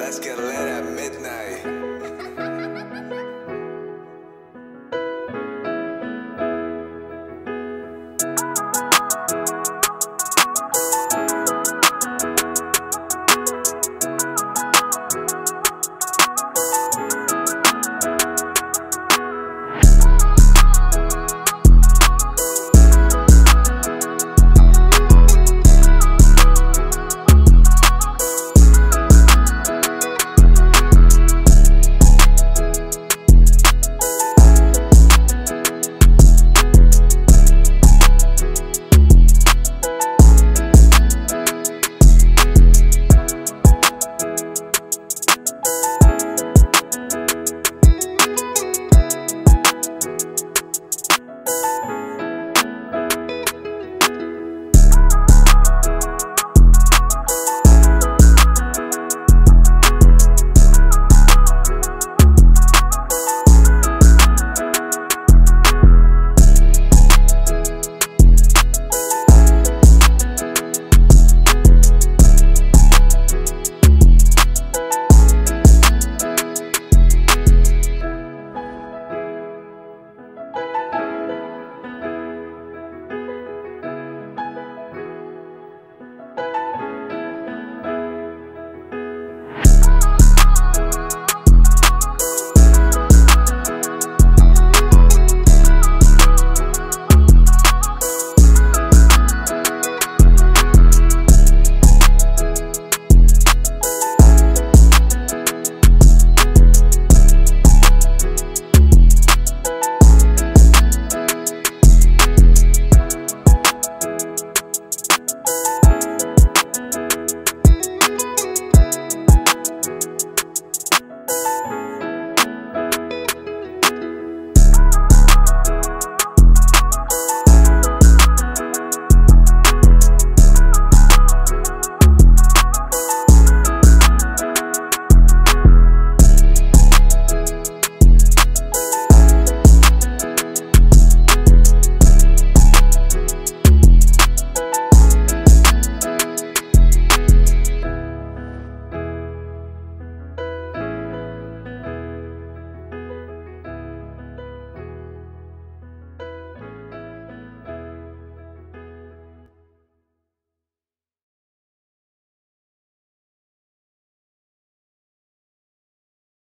Let's get lit at midnight.